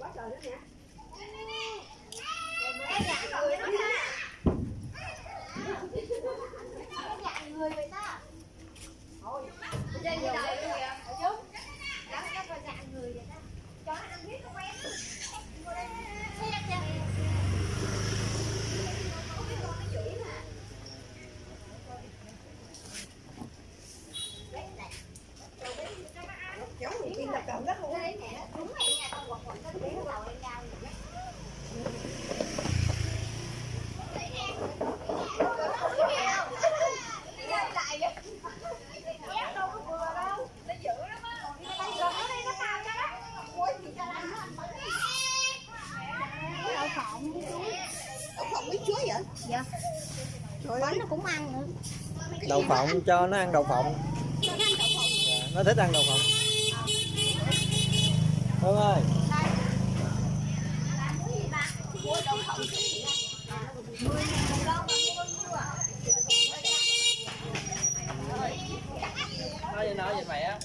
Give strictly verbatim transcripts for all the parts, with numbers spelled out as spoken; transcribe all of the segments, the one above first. quá trời nữa nè. Dạ. Bánh nó cũng ăn nữa. Đậu phộng, cho nó ăn đậu phộng. Nó, ăn đậu phộng. Dạ, nó thích ăn đậu phộng. Hương ơi. Nói gì nói vậy mày á.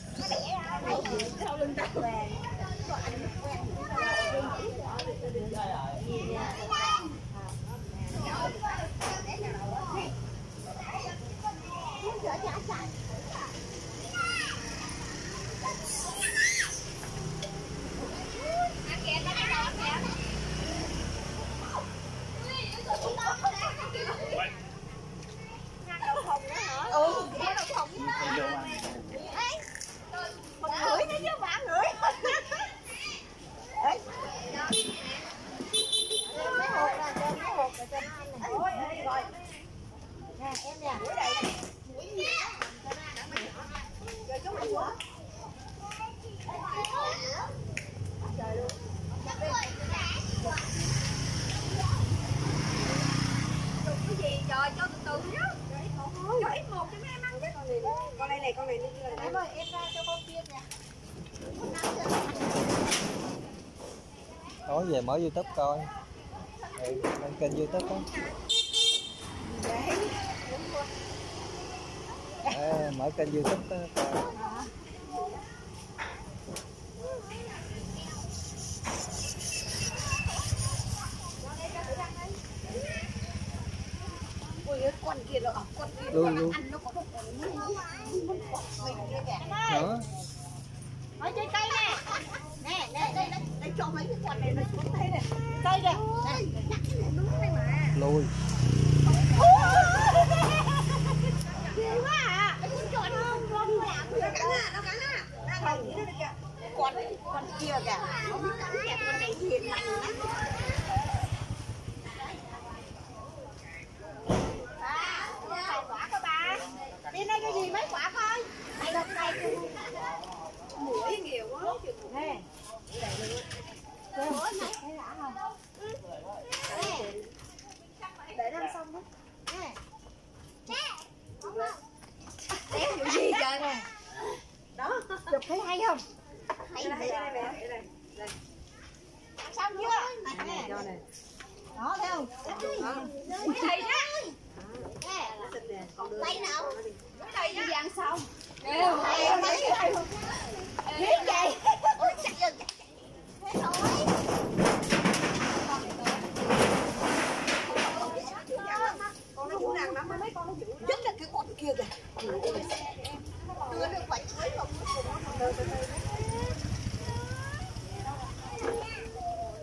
Tối về mở YouTube coi. Ừ, lên kênh YouTube đó. À, mở kênh YouTube đó coi. Luôn luôn. Đó. Ở trên cây nè. Nè, nè, đây nó nó cho mấy cái quần này nó xuống đây nè. Cây kìa. Đúng đây mà. Lùi. Ghê quá à. Nó cũng tròn không? Nó cắn à, nó cắn à. Đang làm gì nữa kìa. Con con kia kìa. Nó biết cắn kìa, con này hiền lành lắm. Ba, hai quả coi ba. Đi đây cái gì mấy quả coi. Đây là cái này. Mũi nhiều quá. Nè. Để không? Xong đó. Nè. Té vụ gì trời nè. Đó, chụp thấy hay không? Hay này, đây mẹ, đây đây. Xong chưa? Nè. Đó thấy không? Hay đó. Nè, lấy nào. Lấy đi ăn xong. Nè, lấy không? Biết vậy. Ôi trời ơi. Thế rồi. Con nó muốn ăn lắm mấy con nó dữ. Nhất là cái con kia kìa. Đưa được quả chuối không?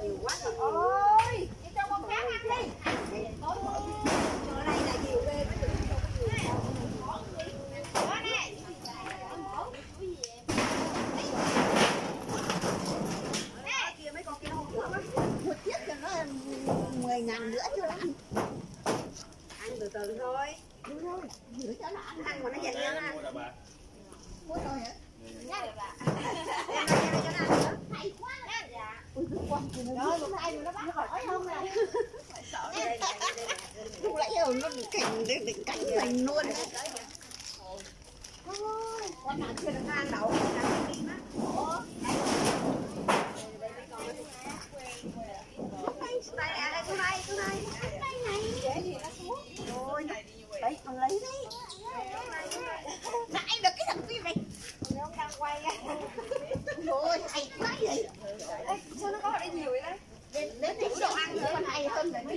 Nhiều quá rồi. Ôi, đi cho con cá ăn đi. Cho đây là nhiều ghê. mười ngàn nữa chưa ăn. Ăn từ từ thôi. Đúng rồi. Giữ cho nó ăn ăn mà nó dành ăn. Mua rồi bà. Mua rồi hả? Dạ được ạ. Em cho nó ăn nữa. Hay quá đó. Dạ. Ui cứ quăng cho nó. Đó, lúc này nó bắt hỏi không à. Phải sợ đây này. Lúc nãy giờ nó cành định cắn mình luôn. Ôi, con nào chưa được ăn đậu. Ủa. Đây nè, đây xuống đây, xuống đây. Đây này. Dễ gì nó xuống. Rồi. Đấy, con lấy đi. Lại được cái thằng kia này. Nó đang quay á. Rồi, hay quá vậy. Sao nó có ở đây nhiều Làm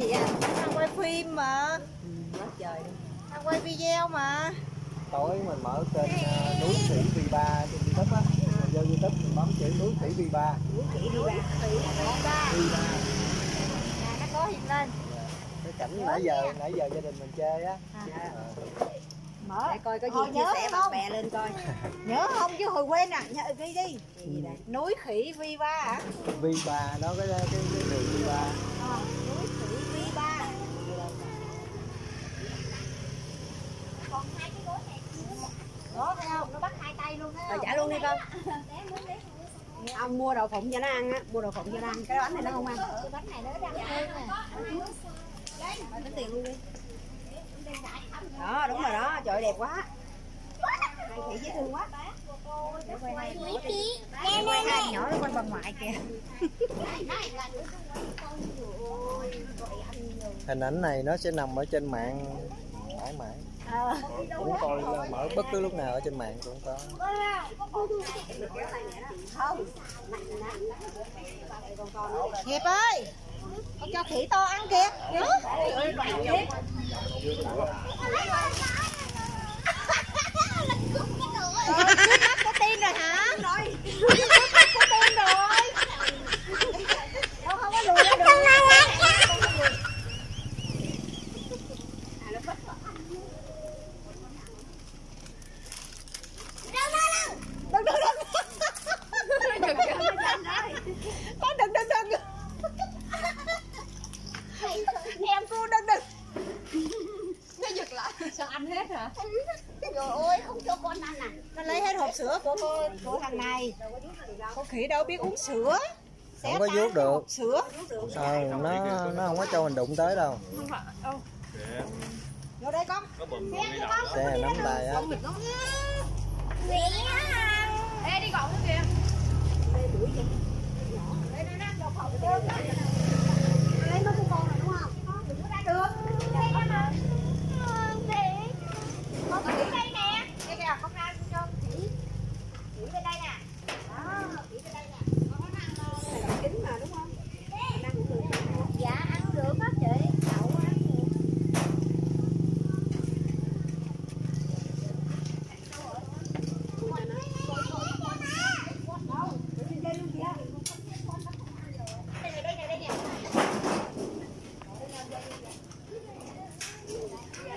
gì vậy? Đang quay phim mà. Quá trời. Đang quay video mà. Tối mình mở kênh uh, Núi Khỉ Viba trên YouTube á. Vô YouTube mình bấm chữ Núi Khỉ Viba. Núi Khỉ Viba. Nè nó có hiện lên. Cái cảnh nãy giờ nãy giờ gia đình mình chơi á. À. Mở. Để coi có gì chia sẻ bạn bè lên coi. Nhớ không chứ hồi quên à, nhớ ghi đi. Ừ. Núi Khỉ Viba hả? Viba đó cái cái cái đường Viba. À. Đó thấy không? Nó bắt hai tay luôn á. Trả luôn đi con. Ông mua đậu phộng cho nó ăn á, mua đậu phộng cho nó ăn. Cái bánh này nó không ăn. Cái bánh này nó đang ăn nè. Đấy, tính tiền luôn đi. Đó, đúng rồi đó, trời đẹp quá. Hai chị dễ thương quá. Núi Khỉ. Quay hai nhỏ nó quanh bà ngoại kìa. Hình ảnh này nó sẽ nằm ở trên mạng mãi mãi. À, cũng coi là mở bất cứ lúc nào ở trên mạng cũng có. Hiệp ơi, con cho khỉ to ăn kìa. Có tin rồi hả? Có tin rồi. Đâu không có lùi ra được. Sữa của cô, của thằng này. Con khỉ đâu biết uống sữa. Xé không có vuốt được. Sữa. À, nó nó không có cho mình đụng tới đâu. Không phải. Đâu. Vô đây con. Xe nắm tay á. Ê đi gọn kìa. Đây nó đang gọn con. Lấy nó con con này đúng không? Đừng có ra được. Đây ra mà. Con khỉ đây nè. Đây kìa con ra cho khỉ bên đây nè. Đó, khỉ bên đây nè. Con có ăn đâu. Ăn kính mà đúng không? Ăn được. Dạ ăn được á chị. Đậu ăn được. Đâu? Bên đây luôn kìa. Đây này, đây này, đây nè.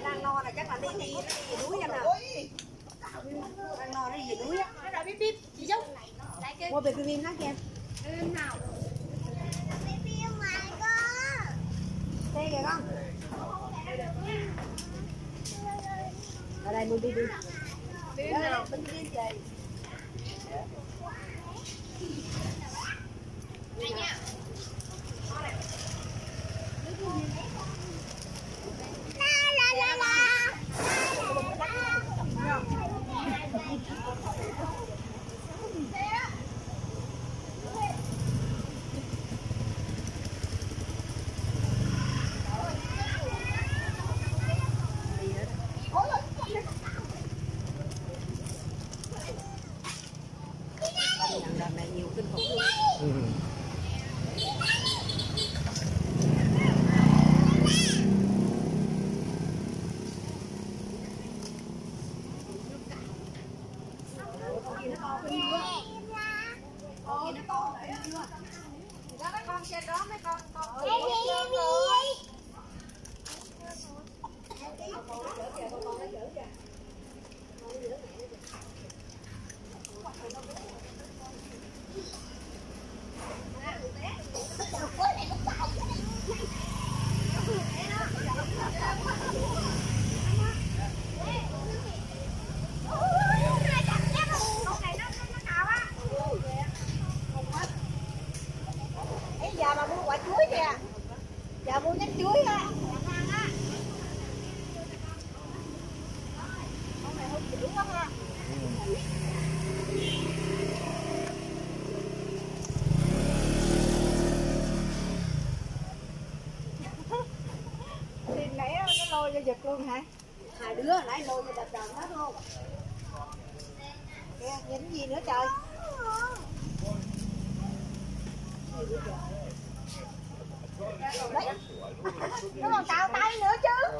Đang no là chắc là đi đi đuối nha nào. Đang no nó gì đuối á. Bíp bíp chị Dung lại kêu mua về cái viên khác em em nào bíp ngoài con đây kìa con ở đây mua bíp bíp bíp nào bíp bíp chị đây nha la la la la la luôn hả? Hai đứa nãy lôi cho đập đần hết luôn. Kìa, nhìn gì nữa trời. Đấy. Nó còn cào tay nữa chứ.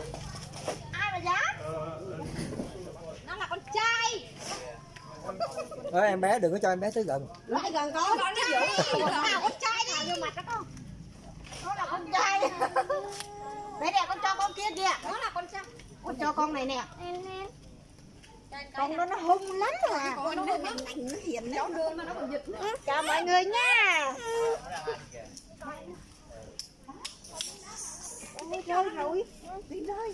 Ai mà dám? Nó là con trai. Đó, em bé đừng có cho em bé tới gần. Lại gần có con nó dữ. Con nào con trai đi. Vô mặt đó con. Nó là con trai. Đấy nè, con cho con kia kìa. Nó là con trai. Con cho con này nè. Con đó nó hung lắm à. Con nó hung lắm. Nó hiền lắm. Chào mọi người nha. Ôi trời rồi. Đi đây.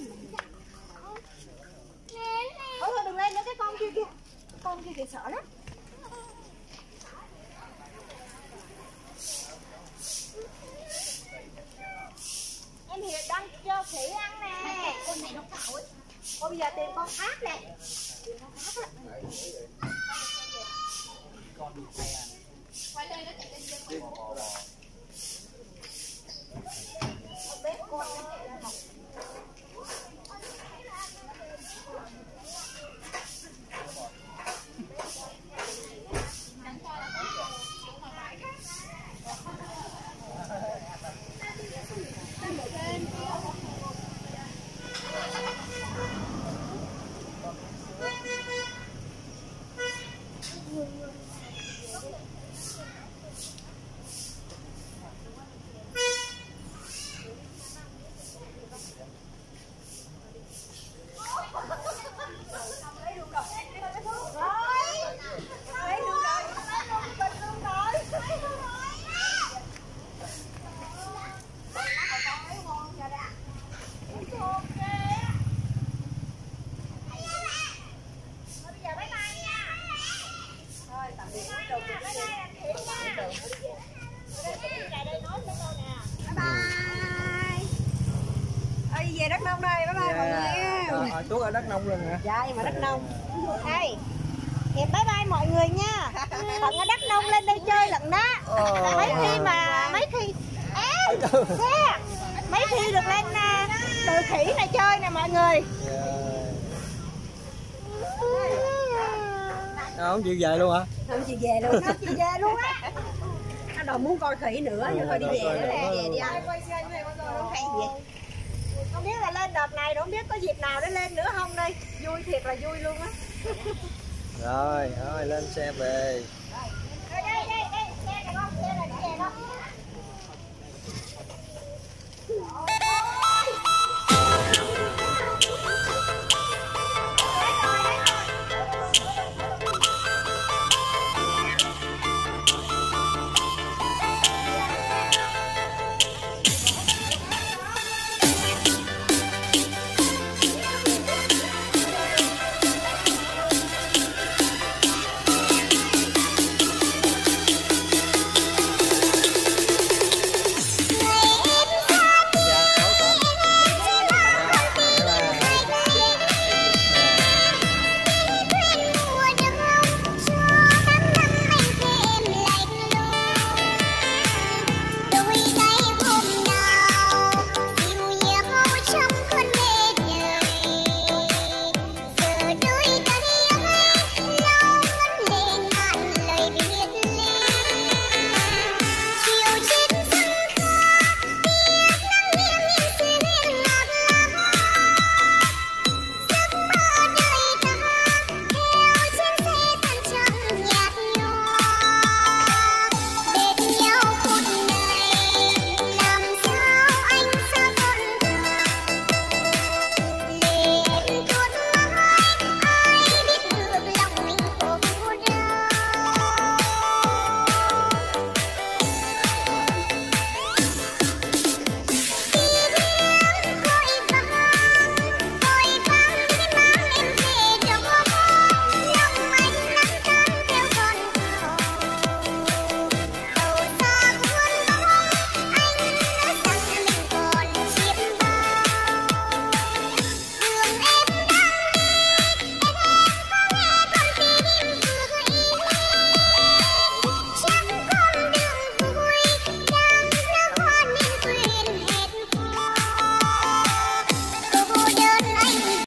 Ôi thôi đừng lên nữa cái con kia kìa. Con kia kìa sợ lắm. Em Hiệp đang cho khỉ ăn nè. Con này nó cạo ấy. Thôi bây giờ tìm con khác nè. Tìm con khác á. Con đi xe. Quay lên nó chạy lên trên con bố. Con bé con nó chạy ra học. Về Đắk Nông đây, bye bye yeah. Mọi người em. Chú ở Đắk Nông luôn hả? Dạ, em ở Đắk Nông. Đây, em bye bye mọi người nha. Còn ở Đắk Nông lên đây chơi lần đó. Oh. Mấy khi mà mấy khi em yeah. Mấy khi được lên từ khỉ này chơi nè mọi người. Yeah. Nó không chịu về luôn hả? Không chịu về luôn, không chịu về luôn á. Nó đòi muốn coi khỉ nữa, nhưng thôi đi về nữa nè, về đi anh. Không hay gì. Không biết là lên đợt này không biết có dịp nào để lên nữa không đây. Vui thiệt là vui luôn á. Rồi, rồi lên xe về. Rồi, đây, đây, đây, xe này không, xe này, xe này không.